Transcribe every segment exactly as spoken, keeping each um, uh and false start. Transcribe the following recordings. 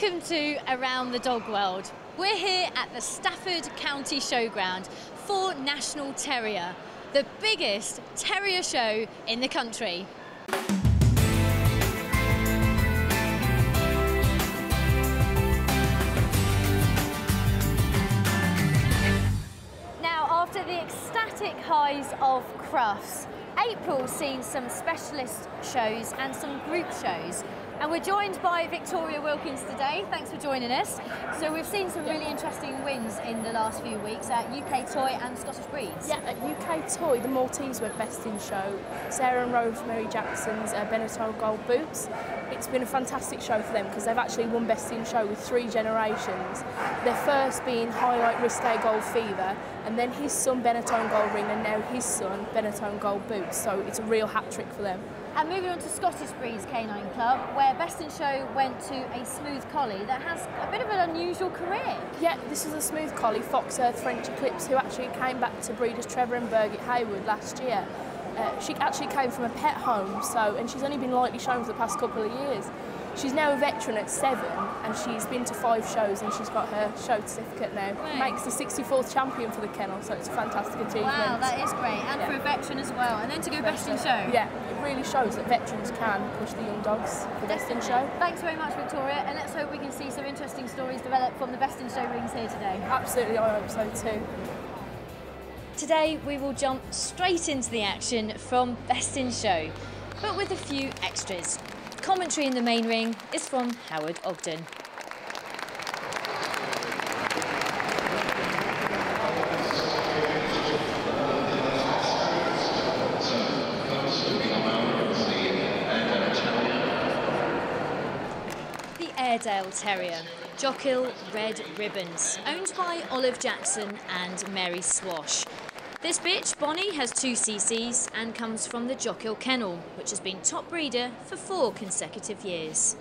Welcome to Around the Dog World. We're here at the Stafford County Showground for National Terrier, the biggest terrier show in the country. Now, after the ecstatic highs of Crufts, April's seen some specialist shows and some group shows. And we're joined by Victoria Wilkins today. Thanks for joining us. So we've seen some really interesting wins in the last few weeks at U K Toy and Scottish Breeds. Yeah, at U K Toy, the Maltese were best in show. Sarah and Rose Mary Jackson's uh, Benetton Gold Boots. It's been a fantastic show for them because they've actually won best in show with three generations. Their first being Highlight Risque Gold Fever, and then his son Benetton Gold Ring, and now his son Benetton Gold Boots. So it's a real hat trick for them. And moving on to Scottish Breeds Canine Club, where Best in Show went to a smooth collie that has a bit of an unusual career. Yeah, this is a smooth collie, Fox Earth French Eclipse, who actually came back to breeders Trevor and Birgit Haywood last year. Uh, she actually came from a pet home, so and she's only been lightly shown for the past couple of years. She's now a veteran at seven, and she's been to five shows, and she's got her show certificate now. Right. Makes the sixty-fourth champion for the kennel, so it's a fantastic achievement. Wow, that is great, and yeah. for a veteran as well. And then to go best, best in show. Yeah, it really shows that veterans can push the young dogs for best in show. Thanks very much, Victoria, and let's hope we can see some interesting stories develop from the best in show rings here today. Absolutely, I hope so too. Today, we will jump straight into the action from best in show, but with a few extras. Commentary in the main ring is from Howard Ogden. The Airedale Terrier, Jockel Red Ribbons, owned by Olive Jackson and Mary Swash. This bitch, Bonnie, has two C Cs and comes from the Jockel Kennel, which has been top breeder for four consecutive years.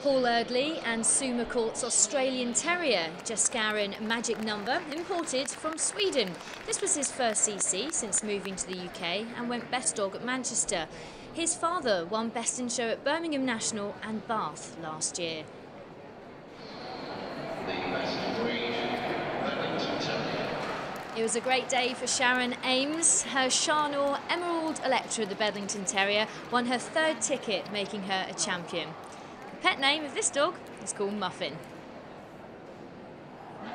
Paul Urgley and Sue McCourt's Australian Terrier, Jaskarin Magic Number, imported from Sweden. This was his first C C since moving to the U K and went best dog at Manchester. His father won best in show at Birmingham National and Bath last year. It was a great day for Sharon Ames. Her Sharnor Emerald Electra, the Bedlington Terrier, won her third ticket, making her a champion. The pet name of this dog is called Muffin.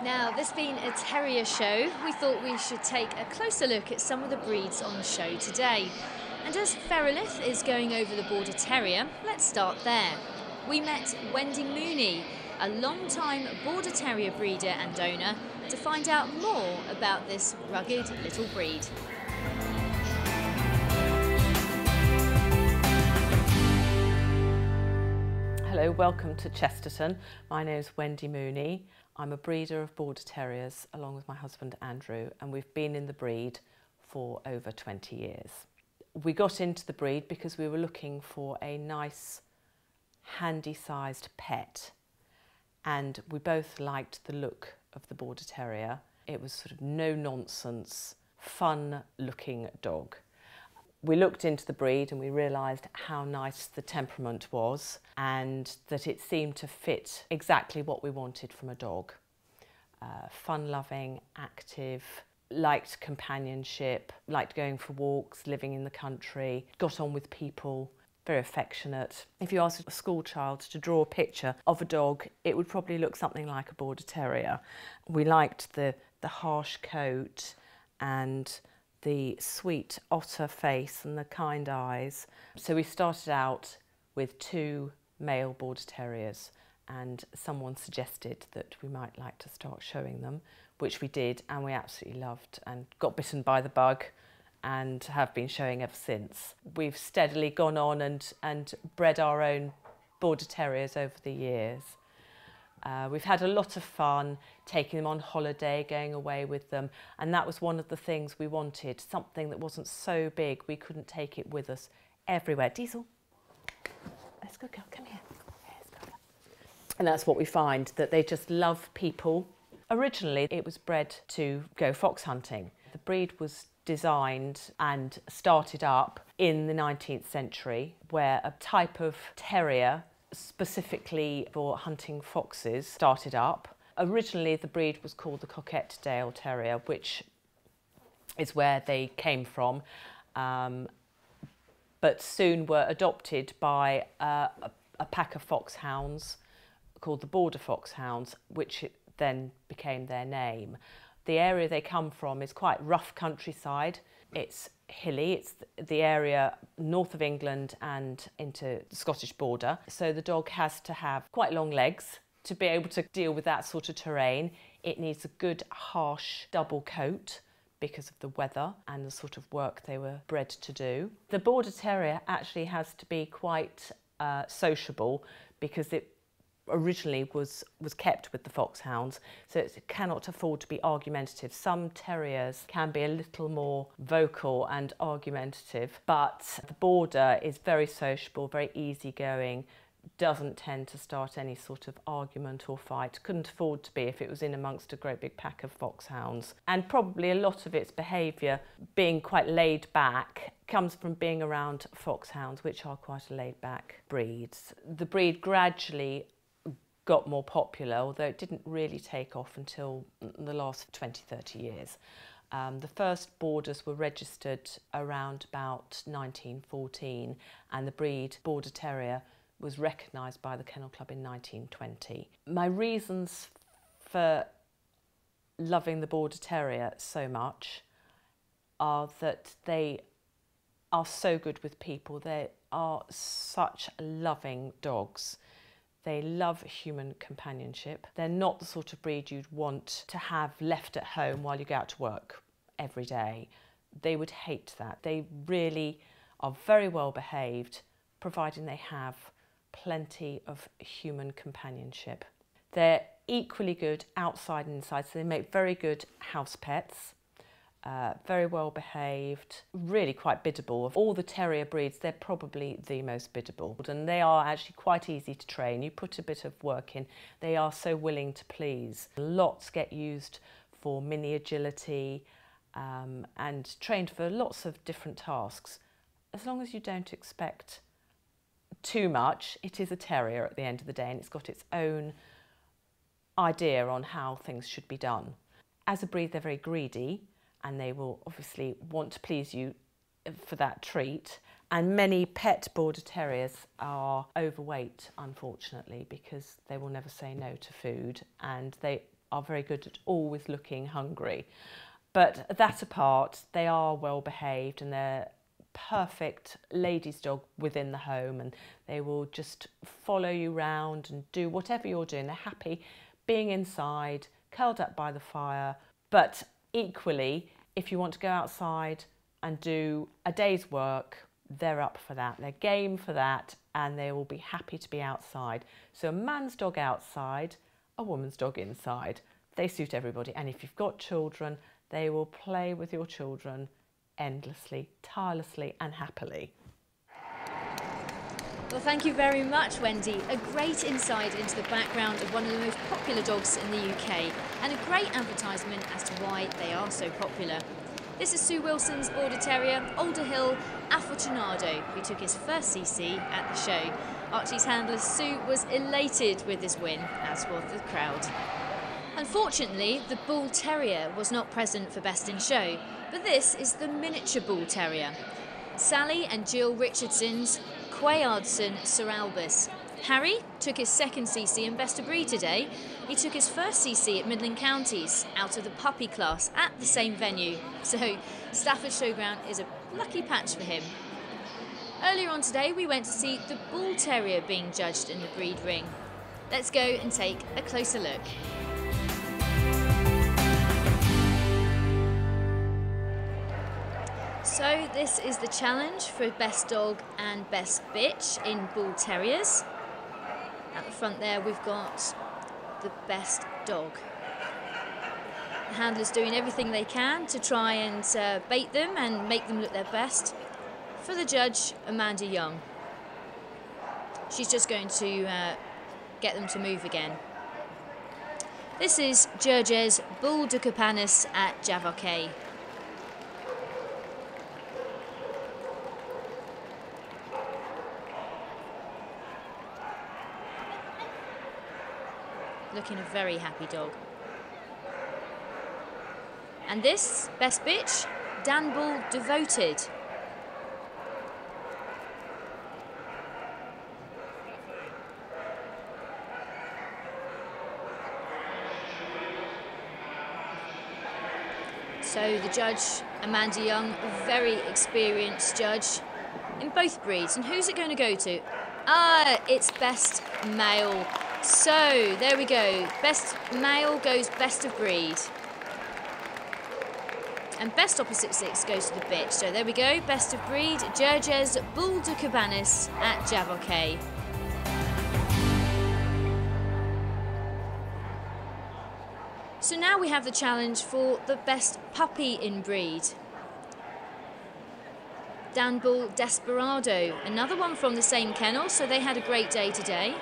Now, this being a terrier show, we thought we should take a closer look at some of the breeds on the show today. And as Ferelith is going over the Border Terrier, let's start there. We met Wendy Mooney, a long-time Border Terrier breeder and owner, to find out more about this rugged little breed. Hello, welcome to Chesterton. My name is Wendy Mooney. I'm a breeder of Border Terriers along with my husband Andrew, and we've been in the breed for over twenty years. We got into the breed because we were looking for a nice, handy-sized pet, and we both liked the look of the Border Terrier. It was sort of no-nonsense, fun-looking dog. We looked into the breed and we realised how nice the temperament was and that it seemed to fit exactly what we wanted from a dog. Uh, fun-loving, active, liked companionship, liked going for walks, living in the country, got on with people, very affectionate. If you asked a school child to draw a picture of a dog, it would probably look something like a Border Terrier. We liked the, the harsh coat and the sweet otter face and the kind eyes. So we started out with two male Border Terriers, and someone suggested that we might like to start showing them, which we did, and we absolutely loved, and got bitten by the bug and have been showing ever since. We've steadily gone on and, and bred our own Border Terriers over the years. Uh, we've had a lot of fun taking them on holiday, going away with them, and that was one of the things we wanted, something that wasn't so big we couldn't take it with us everywhere. Diesel, let's go, girl, come here. Let's go. And that's what we find, that they just love people. Originally, it was bred to go fox hunting. The breed was designed and started up in the nineteenth century, where a type of terrier specifically for hunting foxes started up. Originally the breed was called the Coquetdale Terrier, which is where they came from, um, but soon were adopted by uh, a, a pack of foxhounds called the Border Foxhounds, which then became their name. The area they come from is quite rough countryside. It's hilly, it's the area north of England and into the Scottish border. So the dog has to have quite long legs to be able to deal with that sort of terrain. It needs a good, harsh double coat because of the weather and the sort of work they were bred to do. The Border Terrier actually has to be quite uh, sociable because it originally was, was kept with the foxhounds, so it cannot afford to be argumentative. Some terriers can be a little more vocal and argumentative, but the Border is very sociable, very easygoing, doesn't tend to start any sort of argument or fight. Couldn't afford to be if it was in amongst a great big pack of foxhounds. And probably a lot of its behaviour, being quite laid back, comes from being around foxhounds, which are quite a laid back breed. The breed gradually got more popular, although it didn't really take off until the last twenty, thirty years. Um, the first Borders were registered around about nineteen fourteen, and the breed Border Terrier was recognised by the Kennel Club in nineteen twenty. My reasons for loving the Border Terrier so much are that they are so good with people. They are such loving dogs. They love human companionship. They're not the sort of breed you'd want to have left at home while you go out to work every day. They would hate that. They really are very well behaved, providing they have plenty of human companionship. They're equally good outside and inside, so they make very good house pets, uh, very well behaved, really quite biddable. Of all the terrier breeds, they're probably the most biddable, and they are actually quite easy to train. You put a bit of work in, they are so willing to please. Lots get used for mini agility um, and trained for lots of different tasks. As long as you don't expect too much, it is a terrier at the end of the day, and it's got its own idea on how things should be done. As a breed, they're very greedy, and they will obviously want to please you for that treat. And many pet Border Terriers are overweight, unfortunately, because they will never say no to food, and they are very good at always looking hungry. But that apart, they are well behaved, and they're perfect ladies' dog within the home, and they will just follow you round and do whatever you're doing. They're happy being inside, curled up by the fire. But equally, if you want to go outside and do a day's work, they're up for that. They're game for that, and they will be happy to be outside. So a man's dog outside, a woman's dog inside. They suit everybody. And if you've got children, they will play with your children endlessly, tirelessly and happily. Well, thank you very much, Wendy. A great insight into the background of one of the most popular dogs in the U K, and a great advertisement as to why they are so popular. This is Sue Wilson's Border Terrier, Alderhill Afortunado, who took his first C C at the show. Archie's handler Sue was elated with this win, as was the crowd. Unfortunately, the Bull Terrier was not present for Best in Show, but this is the miniature Bull Terrier. Sally and Jill Richardson's Quayardson Sir Albus. Harry took his second C C in Best of Breed today. He took his first C C at Midland Counties, out of the puppy class, at the same venue. So Stafford Showground is a lucky patch for him. Earlier on today, we went to see the Bull Terrier being judged in the breed ring. Let's go and take a closer look. So this is the challenge for Best Dog and Best Bitch in Bull Terriers. At the front there, we've got the Best Dog. The handler's doing everything they can to try and uh, bait them and make them look their best. For the judge, Amanda Young. She's just going to uh, get them to move again. This is Georges Bull de Capanis at Javoke. looking a very happy dog. And this, best bitch, Dan Bull Devoted. So the judge, Amanda Young, a very experienced judge in both breeds. And who's it going to go to? Ah, it's best male. So there we go. Best male goes best of breed. And best opposite six goes to the bitch. So there we go. Best of breed, Georges Bull de Capanis at Javoke. So now we have the challenge for the best puppy in breed. Dan Bull Desperado, another one from the same kennel, so they had a great day today.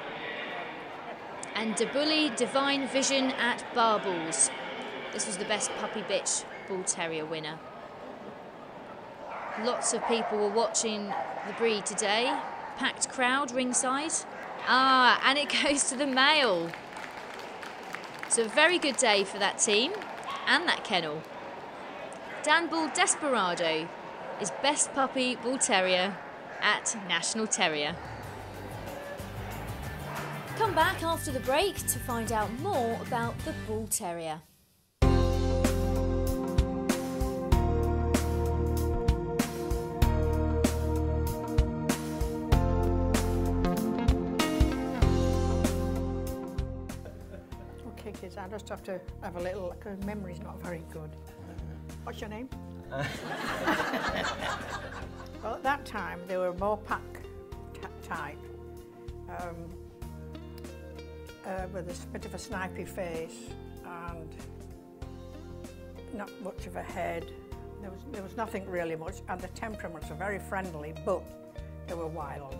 And Debully Divine Vision at Barbles. This was the best puppy bitch bull terrier winner. Lots of people were watching the breed today. Packed crowd ringside. Ah, and it goes to the male. So a very good day for that team and that kennel. Dan Bull Desperado is best puppy bull terrier at National Terrier. Come back after the break to find out more about the bull terrier. I just have to have a little, because memory's not very good. What's your name? Well, at that time, they were more pack type, um, uh, with a bit of a snipey face and not much of a head. There was, there was nothing really much, and the temperaments were very friendly, but they were wild.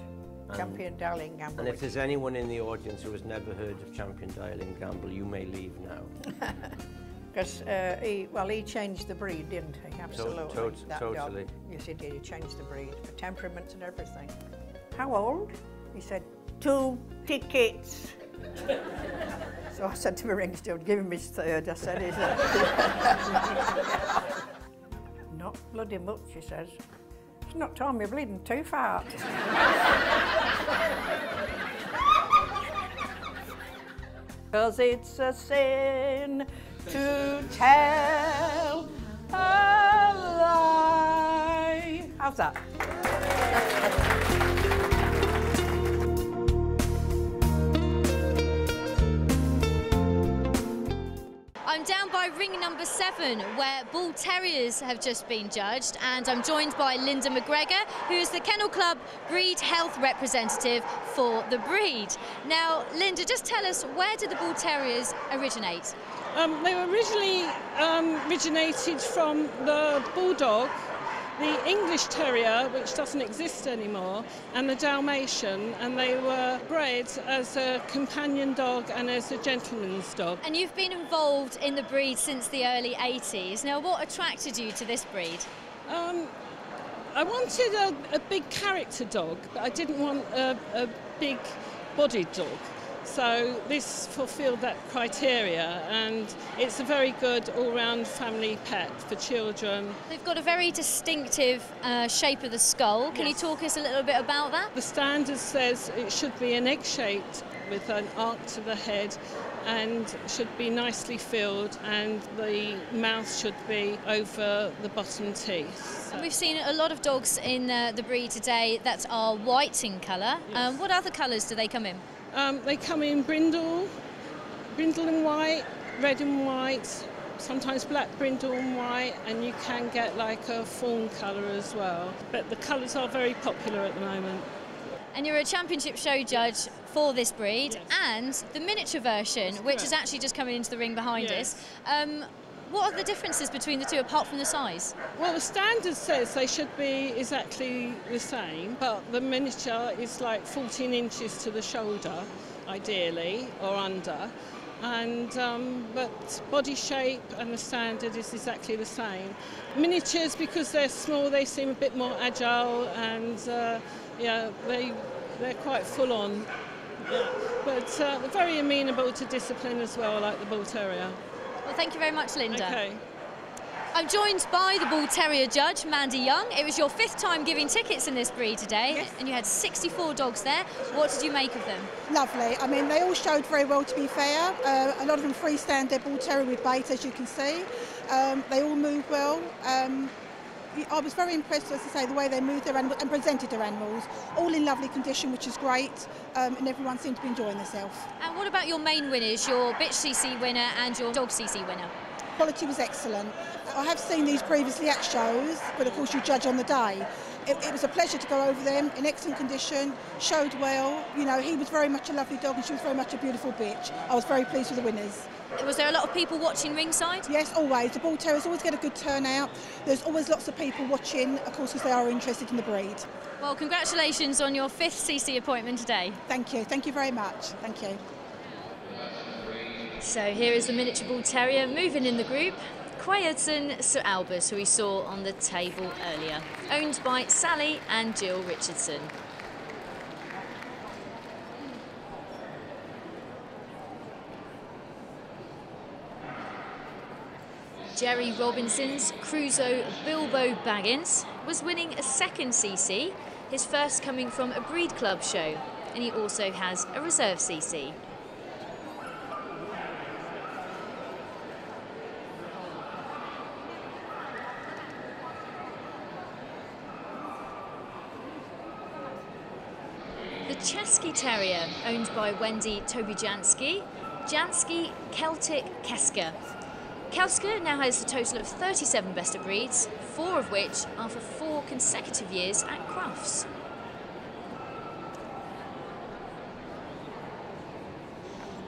And Champion Dialing Gamble. And if there's anyone in the audience who has never heard of Champion Dialing Gamble, you may leave now. Because uh, he, well, he changed the breed, didn't he? Absolutely. To to that totally. Dog. Yes, he did. He changed the breed, the temperaments and everything. How old? He said, two tickets. So I said to my ringstone, give him his third. I said, is that? Not bloody much, he says. Not Tom, you're bleeding too far. Because it's a sin to tell a lie. How's that? I'm down by ring number seven, where bull terriers have just been judged, and I'm joined by Linda McGregor, who is the Kennel Club breed health representative for the breed. Now, Linda, just tell us, where did the bull terriers originate? Um, they were originally um, originated from the bulldog, the English terrier, which doesn't exist anymore, and the Dalmatian, and they were bred as a companion dog and as a gentleman's dog. And you've been involved in the breed since the early eighties. Now, what attracted you to this breed? Um, I wanted a, a big character dog, but I didn't want a, a big bodied dog. So this fulfilled that criteria, and it's a very good all-round family pet for children. They've got a very distinctive uh, shape of the skull. Can yes. you talk us a little bit about that? The standard says it should be an egg-shaped with an arc to the head and should be nicely filled, and the mouth should be over the bottom teeth. So. We've seen a lot of dogs in uh, the breed today that are white in colour. Yes. Um, what other colours do they come in? Um, they come in brindle, brindle and white, red and white, sometimes black brindle and white, and you can get like a fawn colour as well. But the colours are very popular at the moment. And you're a championship show judge for this breed, yes. and the miniature version, That's which correct. Is actually just coming into the ring behind yes. us. Um, What are the differences between the two, apart from the size? Well, the standard says they should be exactly the same, but the miniature is like fourteen inches to the shoulder, ideally, or under. And um, but body shape and the standard is exactly the same. Miniatures, because they're small, they seem a bit more agile, and uh, yeah, they, they're quite full on. But uh, they're very amenable to discipline as well, like the Bull Terrier. Well, thank you very much, Linda. Okay. I'm joined by the Bull Terrier judge, Amanda Young. It was your fifth time giving tickets in this breed today, yes. And you had sixty-four dogs there. What did you make of them? Lovely. I mean, they all showed very well, to be fair. Uh, a lot of them freestand their Bull Terrier with bait, as you can see. Um, they all move well. Um, I was very impressed, as I say, the way they moved their animals and presented their animals, all in lovely condition, which is great, um, and everyone seemed to be enjoying themselves. And what about your main winners, your bitch C C winner and your dog C C winner? Quality was excellent. I have seen these previously at shows, but of course you judge on the day. It, it was a pleasure to go over them, in excellent condition, showed well. You know, he was very much a lovely dog and she was very much a beautiful bitch. I was very pleased with the winners. Was there a lot of people watching ringside? Yes, always. The Bull Terriers always get a good turnout. There's always lots of people watching, of course, because they are interested in the breed. Well, congratulations on your fifth C C appointment today. Thank you. Thank you very much. Thank you. So here is the miniature Bull Terrier moving in the group. Quayardson Sir Albus, who we saw on the table earlier, owned by Sally and Jill Richardson. Jerry Robinson's Cruzo Bilbo Baggins was winning a second C C, his first coming from a breed club show, and he also has a reserve C C. Chaski Terrier, owned by Wendy Tobijansky, Jansky Celtic Keska. Kelska now has a total of thirty-seven best of breeds, four of which are for four consecutive years at Crufts.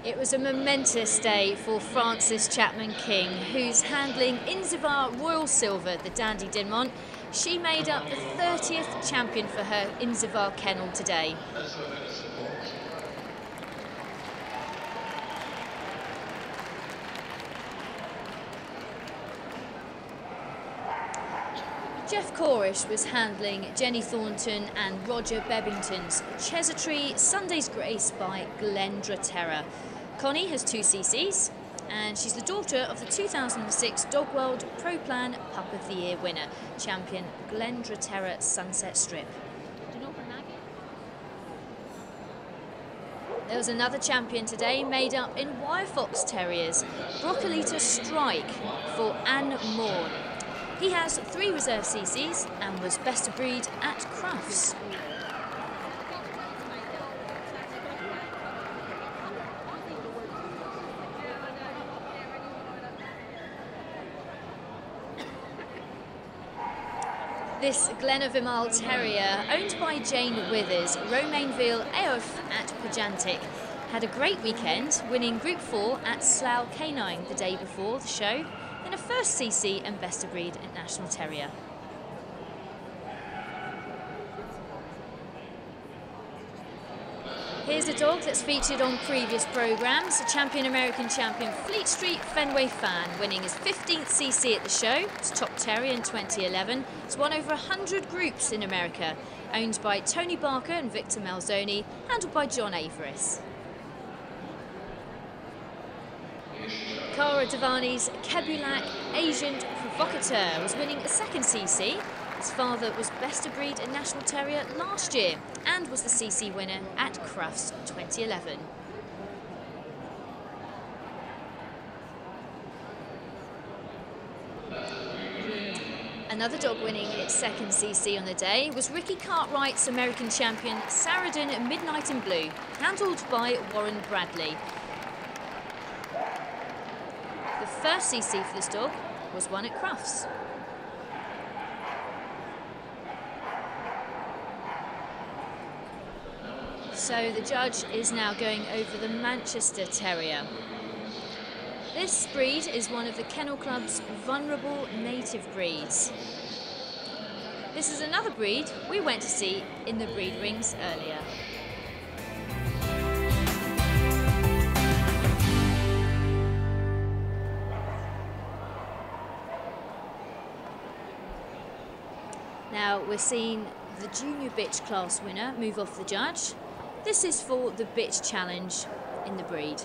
It was a momentous day for Frances Chapman King, who's handling Inzivar Royal Silver, the Dandy Dinmont. She made up the thirtieth champion for her Inzivar kennel today. Jeff Corish was handling Jenny Thornton and Roger Bebbington's Chesertree Sunday's Grace by Glendra Terra. Connie has two C Cs. And she's the daughter of the two thousand six Dog World Pro Plan Pup of the Year winner, champion Glendra Terra Sunset Strip. There was another champion today made up in Wirefox Terriers, Broccolita Strike for Anne Moore. He has three reserve C Cs and was best of breed at Crufts. This Glenavimal Terrier, owned by Jane Withers, Romainville Eof at Pajantic, had a great weekend, winning Group four at Slough Canine the day before the show, then a first C C and best of breed at National Terrier. Here's a dog that's featured on previous programmes, a champion American champion Fleet Street Fenway Fan, winning his fifteenth C C at the show. It's top terrier in twenty eleven. It's won over one hundred groups in America. Owned by Tony Barker and Victor Malzoni, handled by John Averis. Cara Devani's Kebulac Agent Provocateur was winning a second C C. His father was best of breed in National Terrier last year and was the C C winner at Crufts twenty eleven. Another dog winning its second C C on the day was Ricky Cartwright's American champion Saradin Midnight in Blue, handled by Warren Bradley. The first C C for this dog was won at Crufts. So the judge is now going over the Manchester Terrier. This breed is one of the Kennel Club's vulnerable native breeds. This is another breed we went to see in the breed rings earlier. Now we're seeing the junior bitch class winner move off the judge. This is for the bit challenge in the breed.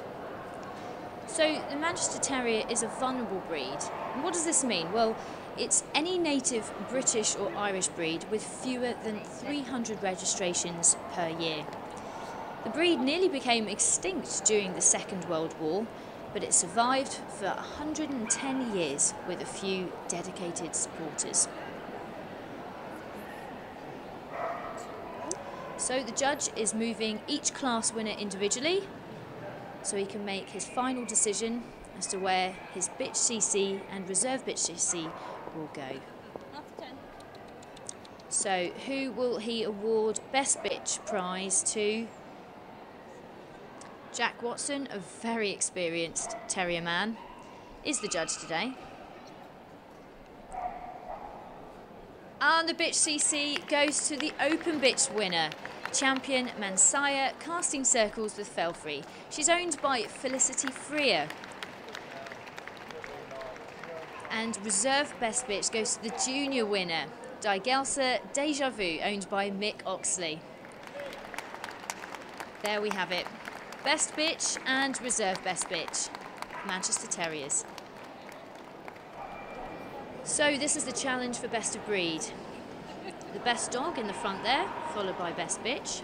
So the Manchester Terrier is a vulnerable breed. And what does this mean? Well, it's any native British or Irish breed with fewer than three hundred registrations per year. The breed nearly became extinct during the Second World War, but it survived for one hundred and ten years with a few dedicated supporters. So the judge is moving each class winner individually, so he can make his final decision as to where his bitch C C and reserve bitch C C will go. So who will he award best bitch prize to? Jack Watson, a very experienced terrier man, is the judge today. And the bitch C C goes to the open bitch winner, Champion Mansiah Casting Circles with Felfry. She's owned by Felicity Freer. And reserve best bitch goes to the junior winner, Digelsa Deja Vu, owned by Mick Oxley. There we have it. Best bitch and reserve best bitch, Manchester Terriers. So this is the challenge for best of breed. The best dog in the front there, followed by best bitch.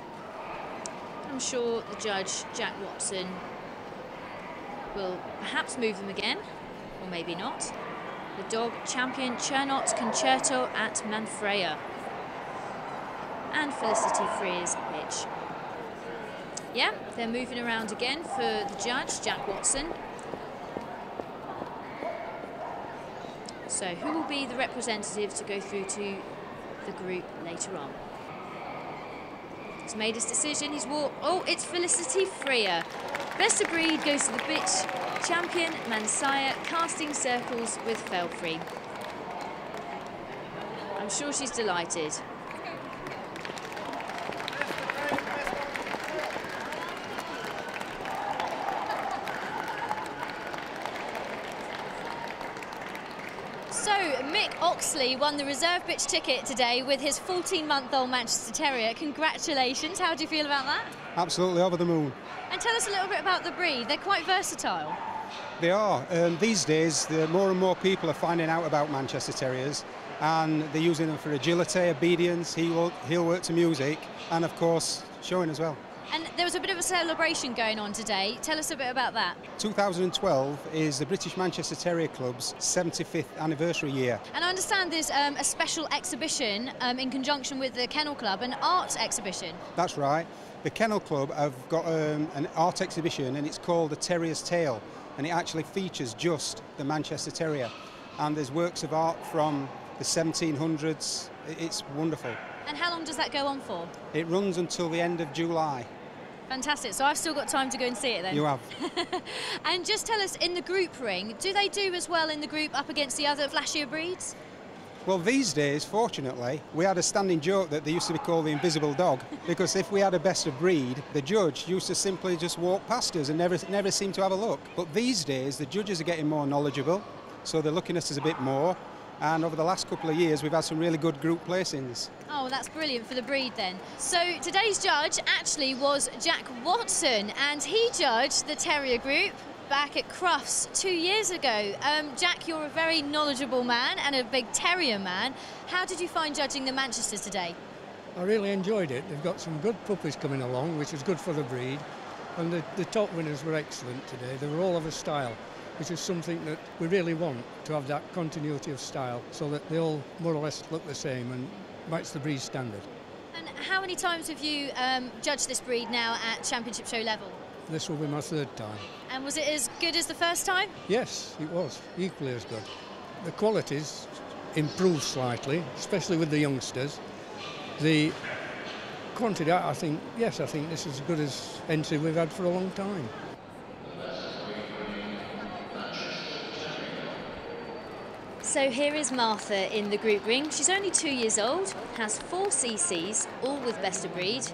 I'm sure the judge, Jack Watson, will perhaps move them again, or maybe not. The dog, Champion Chernot Concerto at Manfreya. And Felicity Freer's bitch. Yeah, they're moving around again for the judge, Jack Watson. So who will be the representative to go through to the group later on? He's made his decision, he's walked, oh, it's Felicity Freer. Best of breed goes to the bitch, Champion Mansiah Casting Circles with Felfry. I'm sure she's delighted. Oxley won the reserve bitch ticket today with his fourteen month old Manchester Terrier. Congratulations, how do you feel about that? Absolutely over the moon. And tell us a little bit about the breed, they're quite versatile. They are, um, these days the more and more people are finding out about Manchester Terriers and they're using them for agility, obedience, heel, heel work to music and of course showing as well. And there was a bit of a celebration going on today. Tell us a bit about that. two thousand twelve is the British Manchester Terrier Club's seventy-fifth anniversary year. And I understand there's um, a special exhibition um, in conjunction with the Kennel Club, an art exhibition. That's right. The Kennel Club have got um, an art exhibition and it's called The Terrier's Tale. And it actually features just the Manchester Terrier. And there's works of art from the seventeen hundreds. It's wonderful. And how long does that go on for? It runs until the end of July. Fantastic, so I've still got time to go and see it then. You have. And just tell us, in the group ring, do they do as well in the group up against the other flashier breeds? Well, these days, fortunately, we had a standing joke that they used to be called the invisible dog, because if we had a best of breed, the judge used to simply just walk past us and never, never seemed to have a look. But these days, the judges are getting more knowledgeable, so they're looking at us a bit more. And over the last couple of years, we've had some really good group placings. Oh, that's brilliant for the breed then. So today's judge actually was Jack Watson, and he judged the Terrier group back at Crufts two years ago. Um, Jack, you're a very knowledgeable man and a big Terrier man. How did you find judging the Manchester today? I really enjoyed it. They've got some good puppies coming along, which is good for the breed. And the, the top winners were excellent today. They were all of a style, which is something that we really want, to have that continuity of style so that they all more or less look the same and match the breed standard. And how many times have you um, judged this breed now at Championship Show level? This will be my third time. And was it as good as the first time? Yes, it was, equally as good. The qualities improved slightly, especially with the youngsters. The quantity, I think, yes, I think this is as good as entry we've had for a long time. So here is Martha in the group ring. She's only two years old, has four C Cs, all with best of breed.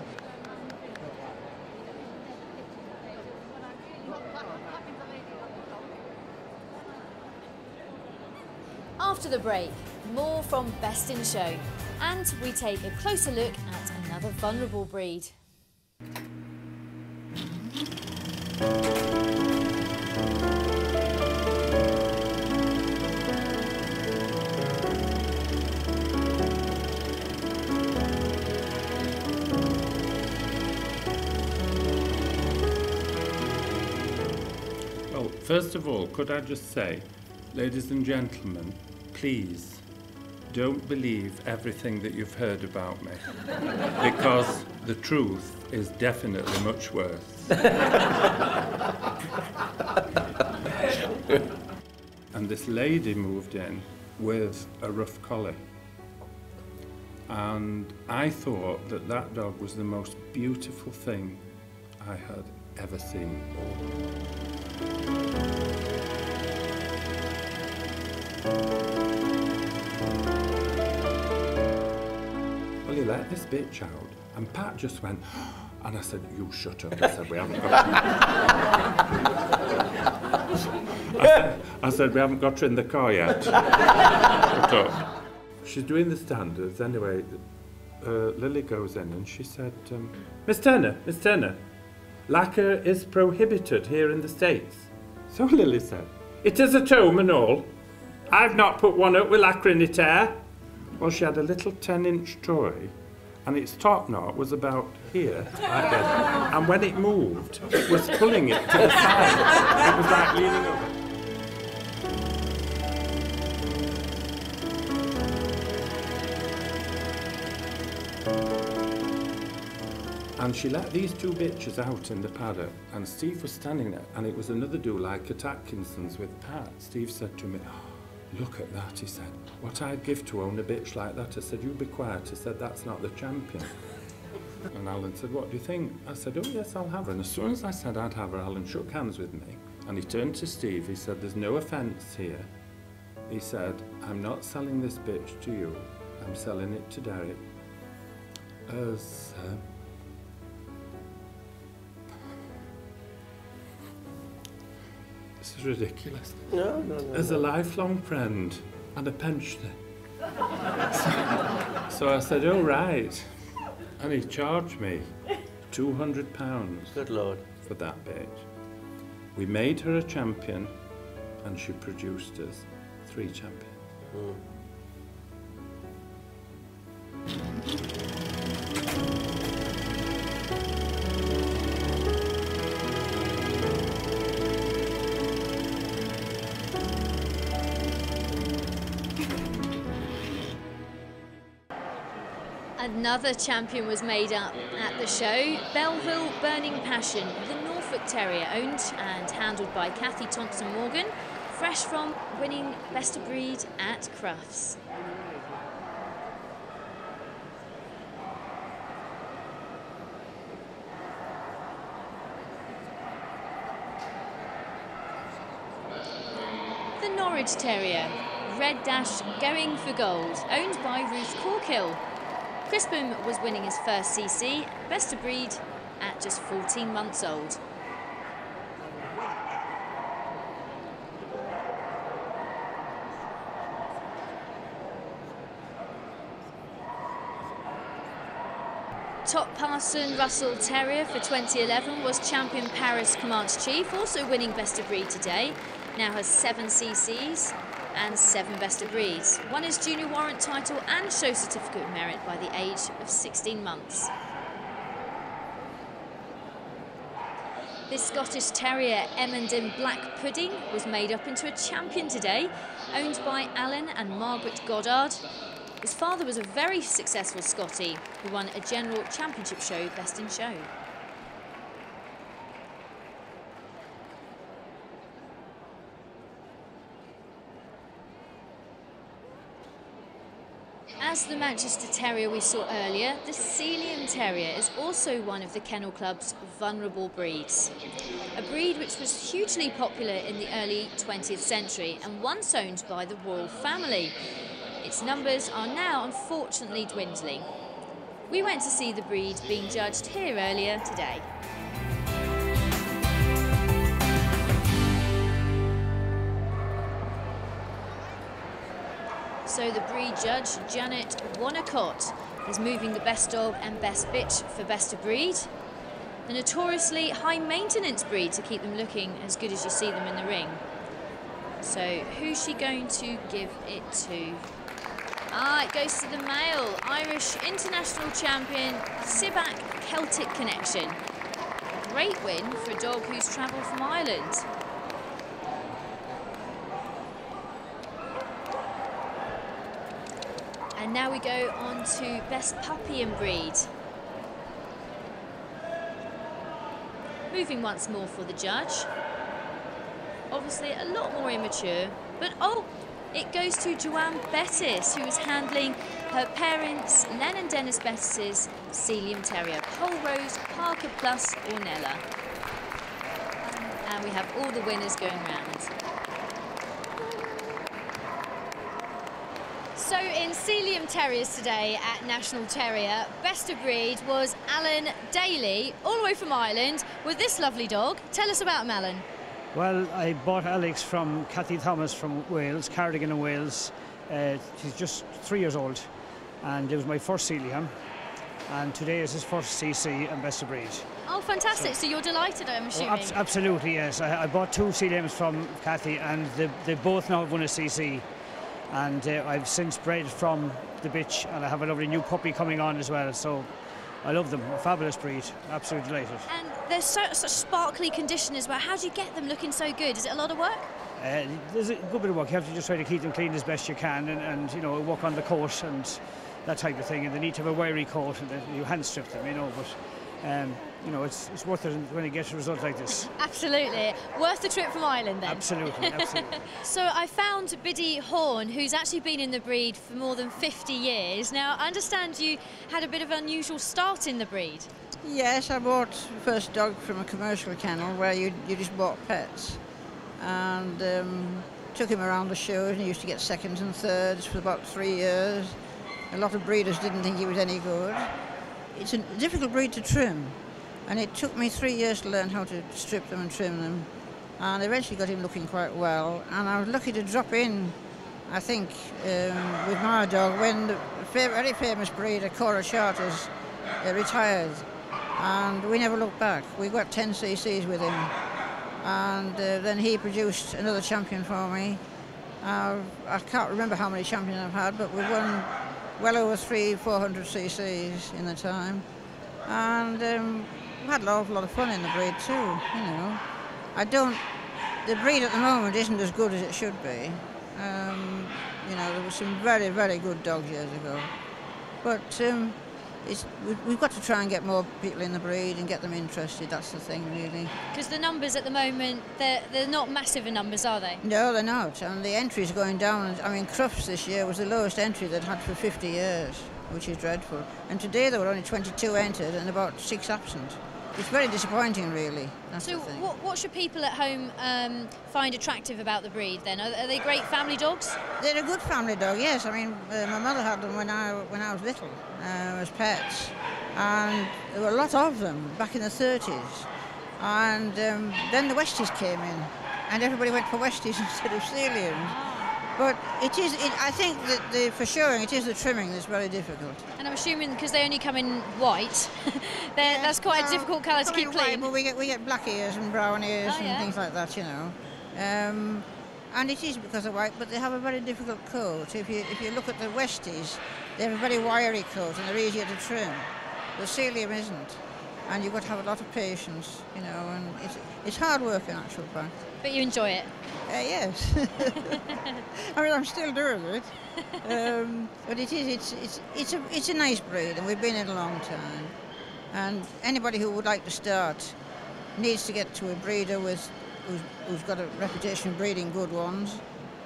After the break, more from Best in Show, and we take a closer look at another vulnerable breed. Well, first of all, could I just say, ladies and gentlemen, please don't believe everything that you've heard about me, because the truth is definitely much worse. And this lady moved in with a rough collie, and I thought that that dog was the most beautiful thing I had ever seen. Well, he let this bitch out, and Pat just went, and I said, "You shut up." I said, "We haven't got her." I, said, I said, "We haven't got her in the car yet." So, she's doing the standards. Anyway, uh, Lily goes in and she said, um, Miss Turner, Miss Turner, lacquer is prohibited here in the States. So Lily said, "It is at home and all. I've not put one up with lacquer in it air." Well, she had a little ten-inch toy, and its top knot was about here, I guess. And when it moved, it was pulling it to the side. It was like leaning over. And she let these two bitches out in the paddock, and Steve was standing there, and it was another do like at Atkinson's with Pat. Steve said to me, "Oh, look at that," he said. "What I'd give to own a bitch like that." I said, "You be quiet." I said, "That's not the champion." And Alan said, "What do you think?" I said, "Oh yes, I'll have her." And as soon as I said I'd have her, Alan shook hands with me, and he turned to Steve. He said, "There's no offence here." He said, "I'm not selling this bitch to you. I'm selling it to Derek. As... Uh, This is ridiculous. No, no, no. As a lifelong friend and a pensioner. So, so I said, "All right." And he charged me two hundred pounds. Good Lord. For that bitch. We made her a champion, and she produced us three champions. Mm. Another champion was made up at the show. Belleville Burning Passion, the Norfolk Terrier, owned and handled by Kathy Thompson Morgan, fresh from winning Best of Breed at Crufts. The Norwich Terrier, Red Dash Going for Gold, owned by Ruth Corkill. Crispin was winning his first C C, Best of Breed, at just fourteen months old. Top Parson Russell Terrier for twenty eleven was champion Paris Command Chief, also winning Best of Breed today. Now has seven C Cs. And seven Best of Breeds. Won his junior warrant title and show certificate of merit by the age of sixteen months. This Scottish Terrier, Emmenden Black Pudding, was made up into a champion today, owned by Alan and Margaret Goddard. His father was a very successful Scottie who won a general championship show, Best in Show. As the Manchester Terrier we saw earlier, the Sealyham Terrier is also one of the Kennel Club's vulnerable breeds. A breed which was hugely popular in the early twentieth century and once owned by the royal family. Its numbers are now unfortunately dwindling. We went to see the breed being judged here earlier today. So the breed judge, Janet Wannacott, is moving the best dog and best bitch for Best of Breed. The notoriously high-maintenance breed to keep them looking as good as you see them in the ring. So who's she going to give it to? Ah, it goes to the male Irish international champion, Sibac Celtic Connection. A great win for a dog who's travelled from Ireland. And now we go on to Best Puppy and Breed. Moving once more for the judge. Obviously a lot more immature, but oh, it goes to Joanne Bettis, who is handling her parents, Len and Dennis Bettis's Sealyham Terrier, Pole Rose, Parker Plus, Ornella. And we have all the winners going round. So in Sealyham Terriers today at National Terrier, best of breed was Alan Daly, all the way from Ireland, with this lovely dog. Tell us about him, Alan. Well, I bought Alex from Cathy Thomas from Wales, Cardigan in Wales. Uh, he's just three years old, and it was my first Sealyham. And today is his first C C and best of breed. Oh, fantastic. So, so you're delighted, I'm assuming? Oh, ab absolutely, yes. I, I bought two Sealyhams from Cathy, and they, they both now have won a C C. And uh, I've since bred from the bitch, and I have a lovely new puppy coming on as well, so I love them. A fabulous breed, absolutely delighted. And they're so, such sparkly condition as well. How do you get them looking so good? Is it a lot of work? Uh, there's a good bit of work. You have to just try to keep them clean as best you can, and, and you know, work on the coat and that type of thing, and they need to have a wiry coat, and they, you hand strip them, you know, but um, you know, it's, it's worth it when you get a result like this. Absolutely. Worth the trip from Ireland, then? Absolutely, absolutely. So I found Biddy Horn, who's actually been in the breed for more than fifty years. Now, I understand you had a bit of an unusual start in the breed. Yes, I bought the first dog from a commercial kennel where you, you just bought pets. And um, took him around the shows, and he used to get seconds and thirds for about three years. A lot of breeders didn't think he was any good. It's a difficult breed to trim. And it took me three years to learn how to strip them and trim them, and eventually got him looking quite well. And I was lucky to drop in, I think, um, with my dog when the fam very famous breeder Cora Charters uh, retired, and we never looked back. We got ten C Cs with him, and uh, then he produced another champion for me. Uh, I can't remember how many champions I've had, but we've won well over three, four hundred C Cs in the time, and. Um, I've had an awful lot of fun in the breed too, you know. I don't, the breed at the moment isn't as good as it should be. Um, you know, there were some very, very good dogs years ago. But um, it's, we've got to try and get more people in the breed and get them interested, that's the thing really. Because the numbers at the moment, they're, they're not massive in numbers, are they? No, they're not, and the entries are going down. I mean, Crufts this year was the lowest entry they'd had for fifty years, which is dreadful. And today there were only twenty-two entered and about six absent. It's very disappointing, really. That's so, what, what should people at home um, find attractive about the breed? Then, are, are they great family dogs? They're a good family dog. Yes, I mean, uh, my mother had them when I when I was little, uh, as pets, and there were a lot of them back in the thirties. And um, then the Westies came in, and everybody went for Westies instead of Sealyhams. But it is, it, I think that the, for showing, it is the trimming that's very difficult. And I'm assuming because they only come in white, yeah, that's quite well, a difficult colour to keep clean. White, but we get, we get black ears and brown ears oh, and yeah. things like that, you know. Um, and it is because of white, but they have a very difficult coat. If you, if you look at the Westies, they have a very wiry coat and they're easier to trim. The Sealyham isn't. And you've got to have a lot of patience, you know, and it's, it's hard work in actual fact. But you enjoy it? Uh, yes. I mean, I'm still doing it. Um, but it is, it's, it's, it's, a, it's a nice breed, and we've been in a long time. And anybody who would like to start needs to get to a breeder with, who's, who's got a reputation of breeding good ones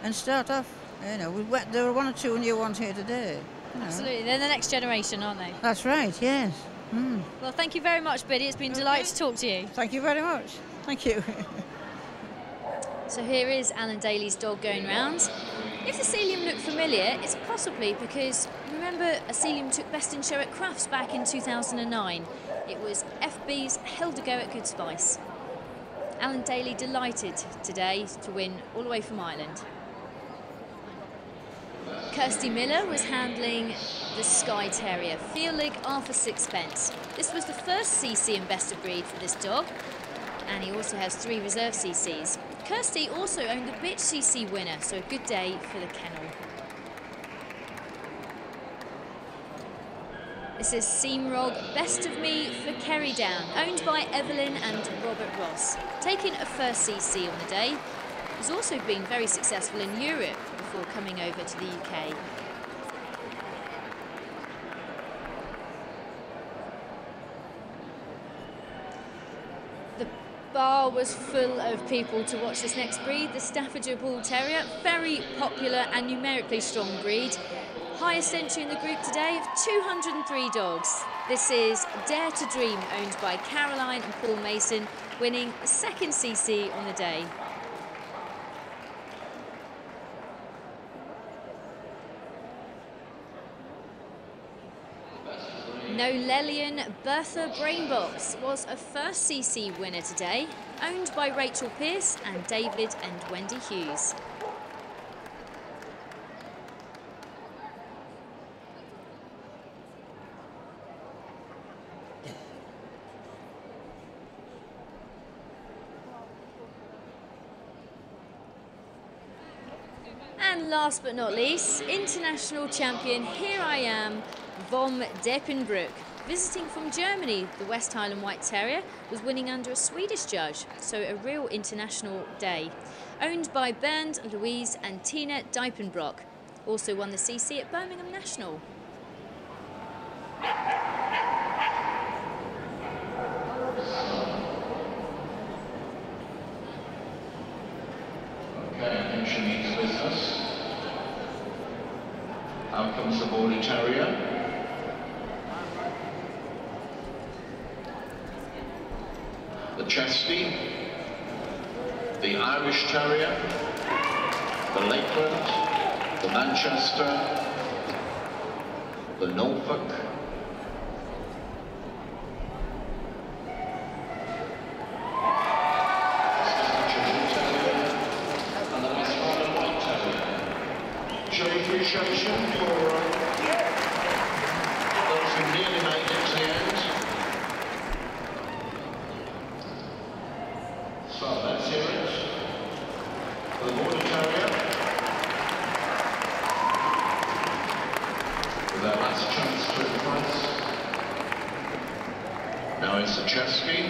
and start off. You know, we went, there were one or two new ones here today. You know. Absolutely. They're the next generation, aren't they? That's right, yes. Mm. Well, thank you very much, Biddy. It's been a okay. delight to talk to you. Thank you very much. Thank you. So here is Alan Daly's dog going round. If the Sealyham look familiar, it's possibly because, remember, a Sealyham took best in show at Crufts back in two thousand nine. It was F B's held to go at Good Spice. Alan Daly delighted today to win all the way from Ireland. Kirsty Miller was handling the Skye Terrier, Feelig Arthur Sixpence. This was the first C C in best of breed for this dog, and he also has three reserve C Cs. Kirsty also owned the bitch C C winner, so a good day for the kennel. This is Seamrog Best of Me for Kerrydown, owned by Evelyn and Robert Ross. Taking a first C C on the day, has also been very successful in Europe before coming over to the U K. bar was full of people to watch this next breed, the Staffordshire Bull Terrier, very popular and numerically strong breed. Highest entry in the group today of two hundred and three dogs. This is Dare to Dream, owned by Caroline and Paul Mason, winning the second C C on the day. No Lellian, Bertha Brainbox was a first C C winner today, owned by Rachel Pierce and David and Wendy Hughes. And last but not least, international champion Here I Am, Vom Deppenbroek, visiting from Germany. The West Highland White Terrier was winning under a Swedish judge, so a real international day. Owned by Bernd, Louise and Tina Diepenbrock. Also won the C C at Birmingham National. Okay, and Shanique's with us. Out comes the Border Terrier. The Chesty, the Irish Terrier, the Lakeland, the Manchester, the Norfolk, and the West Highland White Terrier. Show appreciation for uh, those who nearly made it to the end. So let's hear it for the Border Terrier, with their last chance to impress. Now it's the Chesky,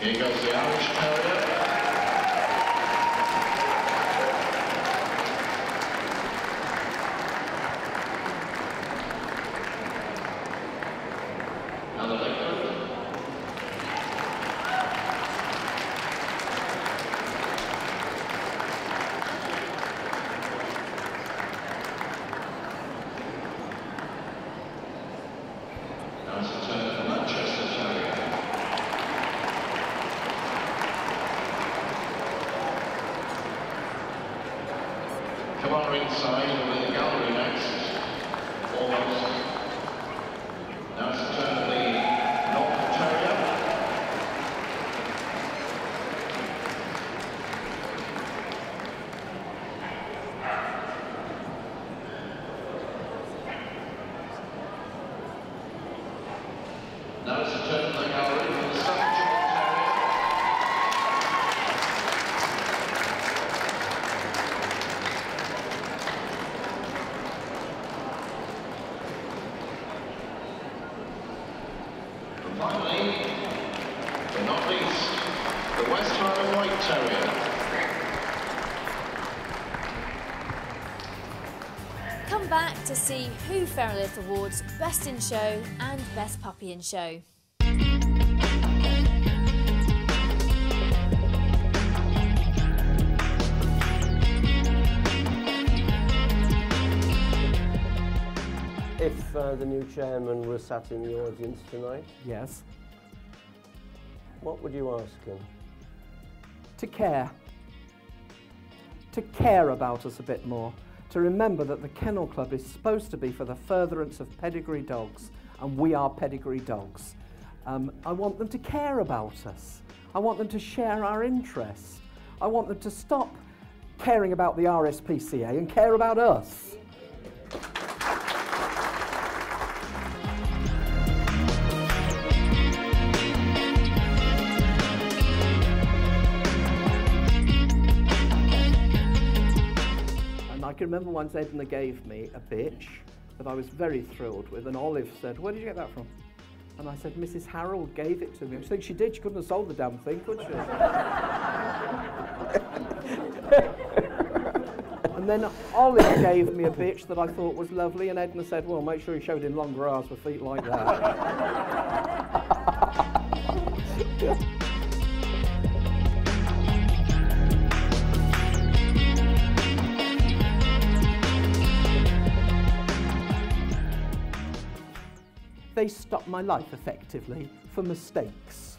here goes the Irish Terrier. To see who Feralith awards Best in Show and Best Puppy in Show. If uh, the new chairman was sat in the audience tonight, yes, what would you ask him? To care. To care about us a bit more. To remember that the Kennel Club is supposed to be for the furtherance of pedigree dogs, and we are pedigree dogs. Um, I want them to care about us. I want them to share our interests. I want them to stop caring about the R S P C A and care about us. I remember once Edna gave me a bitch that I was very thrilled with, and Olive said, "Where did you get that from?" And I said, "Missus Harold gave it to me." I think she did, she couldn't have sold the damn thing, could she? And then Olive gave me a bitch that I thought was lovely, and Edna said, well, make sure he showed him long grass with feet like that. They stopped my life, effectively, for mistakes.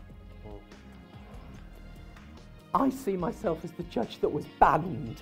I see myself as the judge that was banned.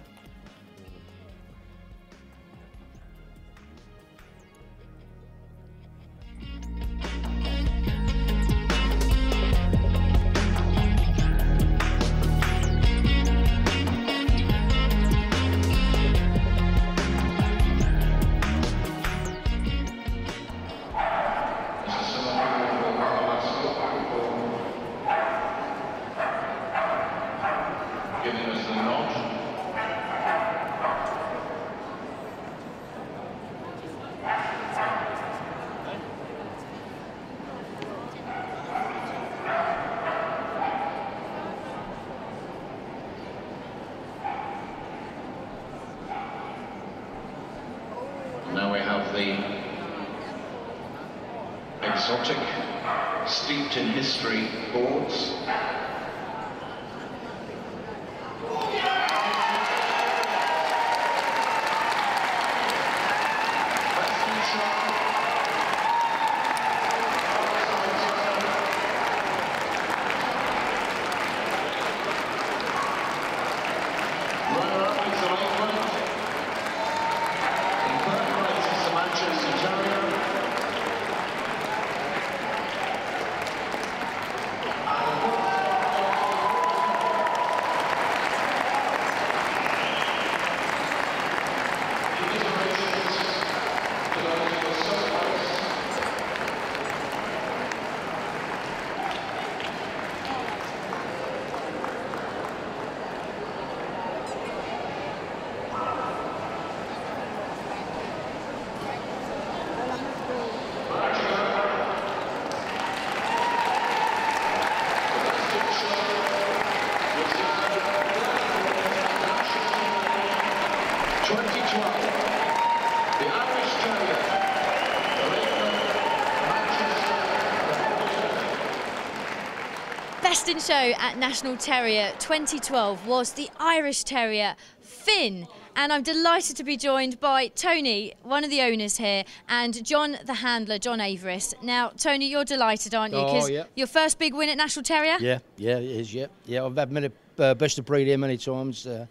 Best in show at National Terrier twenty twelve was the Irish Terrier Finn, and I'm delighted to be joined by Tony, one of the owners here, and John the handler, John Averis. Now, Tony, you're delighted, aren't you? Because oh, yeah. Your first big win at National Terrier? Yeah, yeah, it is, yeah. Yeah, I've had many, uh, best of breed here many times, uh,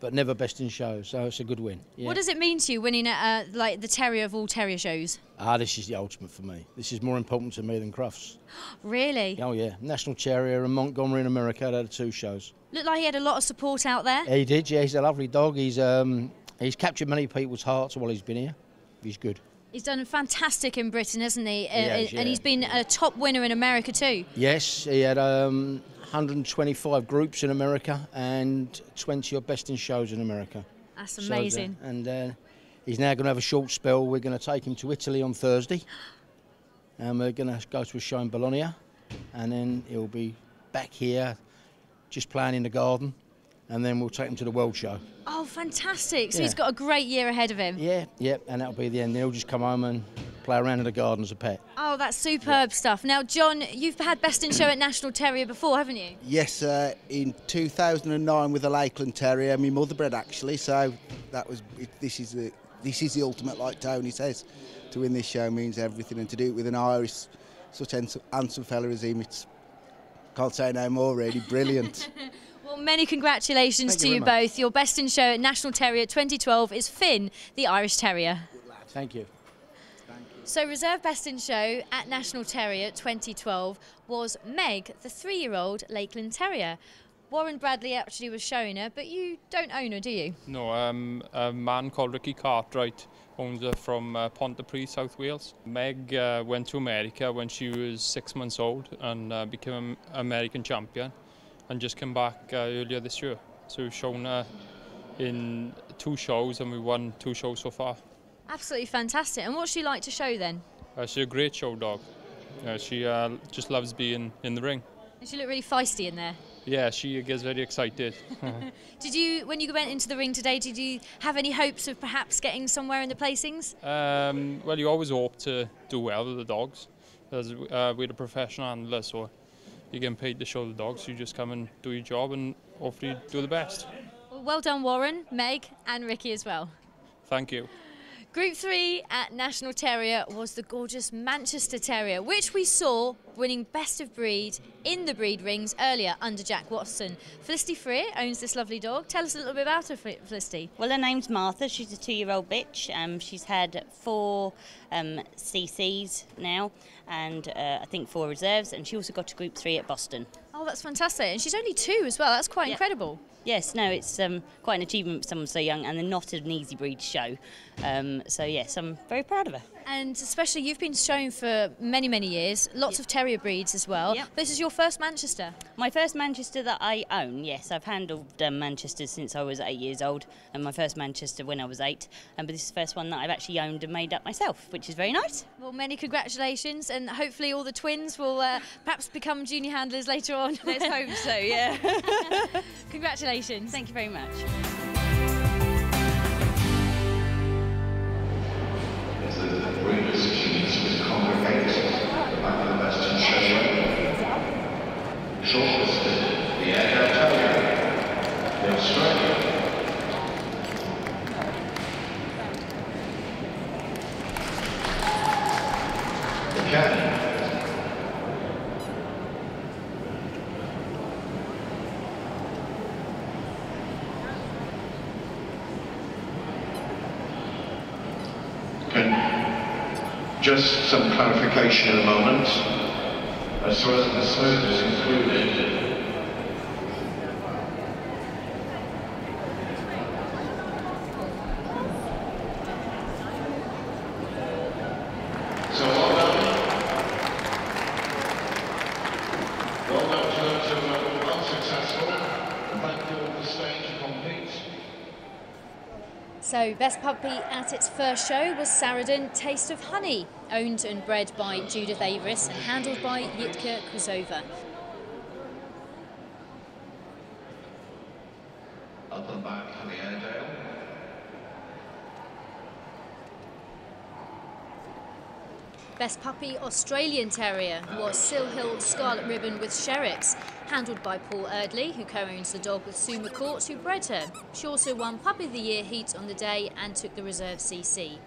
but never best in show, so it's a good win. Yeah. What does it mean to you winning at uh, like the terrier of all terrier shows? Ah, this is the ultimate for me. This is more important to me than Crufts. Really? Oh yeah, National Terrier and Montgomery in America, they had two shows. Looked like he had a lot of support out there. He did, yeah, he's a lovely dog. He's um, he's captured many people's hearts while he's been here. He's good. He's done fantastic in Britain, hasn't he? Uh, yes, yeah. And he's been a top winner in America too. Yes, he had um, one hundred twenty-five groups in America and twenty of best in shows in America. That's amazing. So, uh, and uh, he's now going to have a short spell. We're going to take him to Italy on Thursday, and we're going to go to a show in Bologna, and then he'll be back here just playing in the garden, and then we'll take him to the World Show. Oh, fantastic. So yeah. He's got a great year ahead of him. Yeah, yeah, and that'll be the end. He'll just come home and play around in the garden as a pet. Oh, that's superb yeah. stuff. Now, John, you've had Best in Show at National Terrier before, haven't you? Yes, uh, in two thousand nine with a Lakeland Terrier, my mother bred actually, so that was, it, this is the, this is the ultimate, like Tony says. To win this show means everything, and to do it with an Irish, such handsome fella as him, it's, can't say no more really, brilliant. Well, many congratulations Thank to you, you both. Your Best in Show at National Terrier twenty twelve is Finn, the Irish Terrier. Good lad. Thank you. Thank you. So Reserve Best in Show at National Terrier twenty twelve was Meg, the three-year-old Lakeland Terrier. Warren Bradley actually was showing her, but you don't own her, do you? No, um, a man called Ricky Cartwright owns her from uh, Pontypridd, South Wales. Meg uh, went to America when she was six months old and uh, became an American champion, and just came back uh, earlier this year. So we've shown her in two shows and we won two shows so far. Absolutely fantastic. And what's she like to show then? Uh, she's a great show dog. Uh, she uh, just loves being in the ring. And she looked really feisty in there. Yeah, she gets very excited. Did you, when you went into the ring today, did you have any hopes of perhaps getting somewhere in the placings? Um, well, you always hope to do well with the dogs. As, uh, we're a professional handler, so you get paid to show the dogs. You just come and do your job and hopefully do the best. Well, well done, Warren, Meg and Ricky as well. Thank you. Group three at National Terrier was the gorgeous Manchester Terrier, which we saw winning Best of Breed in the breed rings earlier under Jack Watson. Felicity Freer owns this lovely dog. Tell us a little bit about her, Felicity. Well, her name's Martha. She's a two-year-old bitch. Um, she's had four um, C Cs now and uh, I think four reserves, and she also got to Group three at Boston. Oh, that's fantastic. And she's only two as well. That's quite yeah. incredible. Yes, no, it's um, quite an achievement for someone so young, and they're not an easy breed to show. Um, so, yes, I'm very proud of her. And especially you've been shown for many, many years, lots yep. of terrier breeds as well. Yep. This is your first Manchester? My first Manchester that I own, yes. I've handled um, Manchester since I was eight years old, and my first Manchester when I was eight. Um, but this is the first one that I've actually owned and made up myself, which is very nice. Well, many congratulations, and hopefully all the twins will uh, perhaps become junior handlers later on. Let's hope so, yeah. Congratulations. Thank you very much. Just some clarification in a moment, as far as the service is included. So, best puppy at its first show was Sarandon Taste of Honey, owned and bred by Judith Averis and handled by Yitka Kuzova. Up and back for the Airedale. Best puppy Australian Terrier was Silhill Scarlet Ribbon with Sherricks, handled by Paul Urgley, who co-owns the dog with Sue McCourt, who bred her. She also won Puppy of the Year heat on the day and took the reserve C C.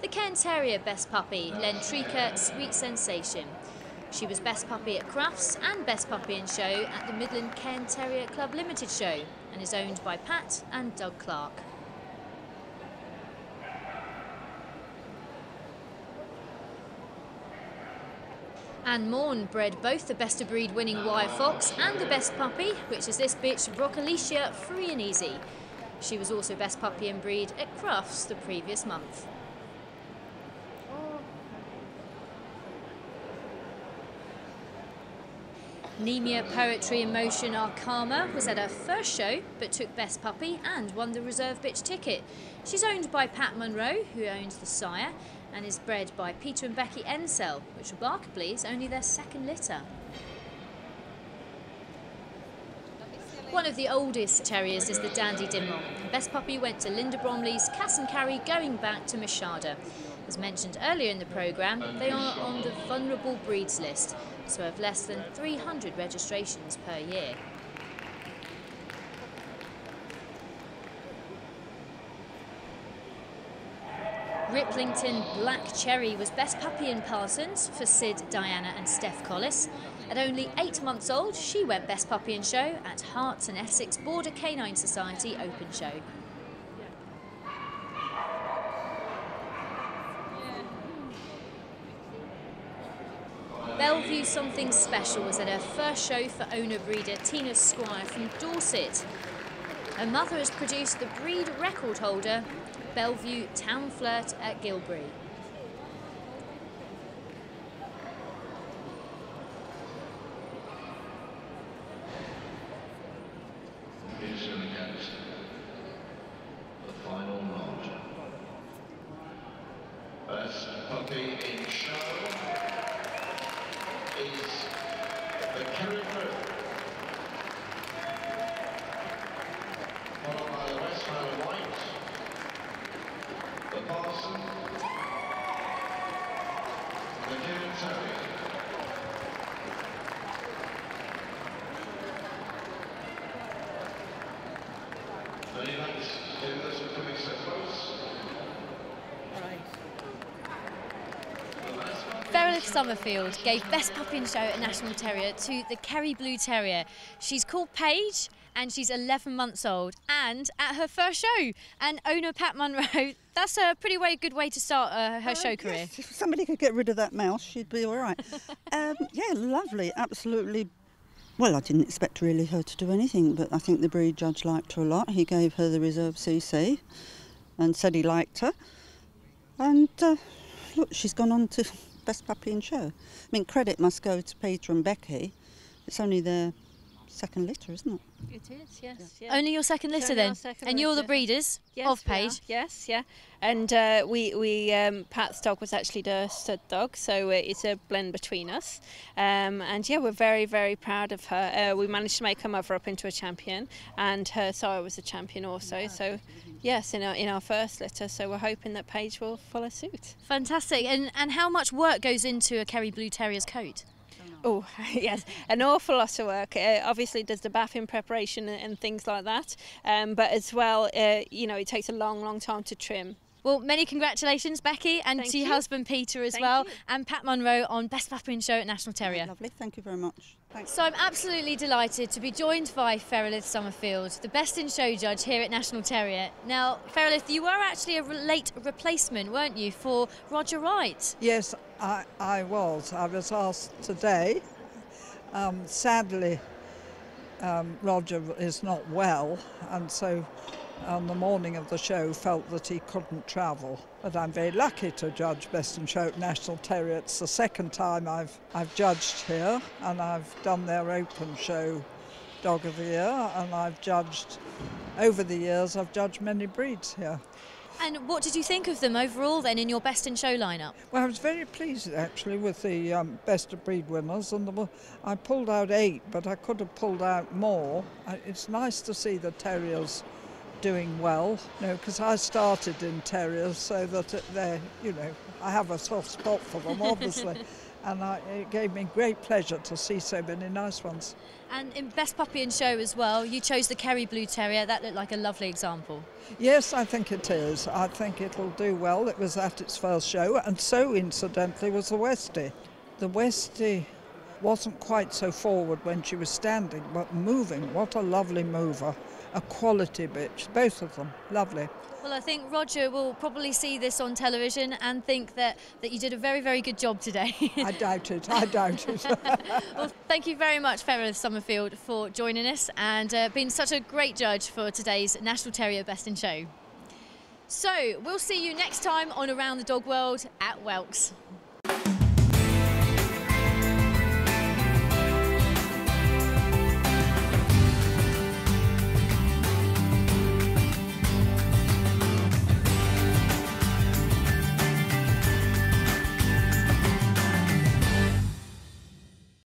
The Cairn Terrier best puppy, Lentrica Sweet Sensation. She was best puppy at Crafts and best puppy in show at the Midland Cairn Terrier Club Limited show, and is owned by Pat and Doug Clark. Anne Morn bred both the Best of Breed winning Wire Fox and the Best Puppy, which is this bitch, Broccolicia Free and Easy. She was also Best Puppy in Breed at Crufts the previous month. Nemia Poetry in Motion Arkama was at her first show, but took Best Puppy and won the Reserve Bitch ticket. She's owned by Pat Munro, who owns the sire, and is bred by Peter and Becky Ensell, which remarkably is only their second litter. One of the oldest terriers is the Dandy Dinmont, and Best Puppy went to Linda Bromley's Cass and Carry, going back to Mashada. As mentioned earlier in the programme, they are on the vulnerable breeds list, so have less than three hundred registrations per year. Ripplington Black Cherry was best puppy in Parsons for Sid, Diana and Steph Collis. At only eight months old, she went best puppy in show at Hearts and Essex Border Canine Society Open Show. Bellevue Something Special was at her first show for owner-breeder Tina Squire from Dorset. Her mother has produced the breed record holder Bellevue Town Flirt at Gilbury. The final nod. Best puppy in show is the Kerry Group. Quayardson, the Coquetdale Terrier. The United States are coming so close. Ferelith Summerfield gave Best Puppy in Show at National Terrier to the Kerry Blue Terrier. She's called Paige and she's eleven months old and at her first show. And owner Pat Munro, that's a pretty way, good way to start uh, her uh, show career. Yes, if somebody could get rid of that mouse, she'd be all right. um, yeah, lovely, absolutely. Well, I didn't expect really her to do anything, but I think the breed judge liked her a lot. He gave her the reserve C C and said he liked her. And uh, look, she's gone on to Best Puppy in Show. I mean, credit must go to Peter and Becky. It's only their second litter, isn't it? It is, yes. Yeah. Yeah. Only your second litter, then? Second and litter. You're the breeders yes, of Paige? Yes, yeah. And uh, we, we um, Pat's dog was actually the stud dog, so it's a blend between us. Um, and yeah, we're very, very proud of her. Uh, we managed to make her mother up into a champion, and her sire was a champion also. Yeah, so. Yes, in our, in our first litter, so we're hoping that Paige will follow suit. Fantastic. And and how much work goes into a Kerry Blue Terrier's coat? Oh, yes, an awful lot of work. Uh, obviously, there's the bathing preparation and, and things like that, um, but as well, uh, you know, it takes a long, long time to trim. Well, many congratulations, Becky, and thank to your you. husband Peter as thank well, you. and Pat Munro on Best Puppy in Show at National Terrier. Oh, lovely, thank you very much. Thanks. So I'm absolutely delighted to be joined by Ferelith Summerfield, the Best in Show judge here at National Terrier. Now, Ferelith, you were actually a late replacement, weren't you, for Roger Wright? Yes, I, I was. I was asked today. Um, sadly, um, Roger is not well, and so on the morning of the show felt that he couldn't travel. But I'm very lucky to judge Best in Show at National Terrier. It's the second time I've, I've judged here, and I've done their open show Dog of the Year, and I've judged, over the years, I've judged many breeds here. And what did you think of them overall then in your Best in Show lineup? Well, I was very pleased actually with the um, Best of Breed winners, and the, I pulled out eight, but I could have pulled out more. It's nice to see the terriers doing well, you know, because I started in terriers, so that they're, you know, I have a soft spot for them, obviously, and I, it gave me great pleasure to see so many nice ones. And in Best Puppy in Show as well, you chose the Kerry Blue Terrier. That looked like a lovely example. Yes, I think it is. I think it'll do well. It was at its first show, and so incidentally was the Westie. The Westie wasn't quite so forward when she was standing, but moving, what a lovely mover. A quality bitch, both of them, lovely. Well, I think Roger will probably see this on television and think that, that you did a very, very good job today. I doubt it, I doubt it. Well, thank you very much, Ferelith Summerfield, for joining us and uh, being such a great judge for today's National Terrier Best in Show. So, we'll see you next time on Around the Dog World at Welks.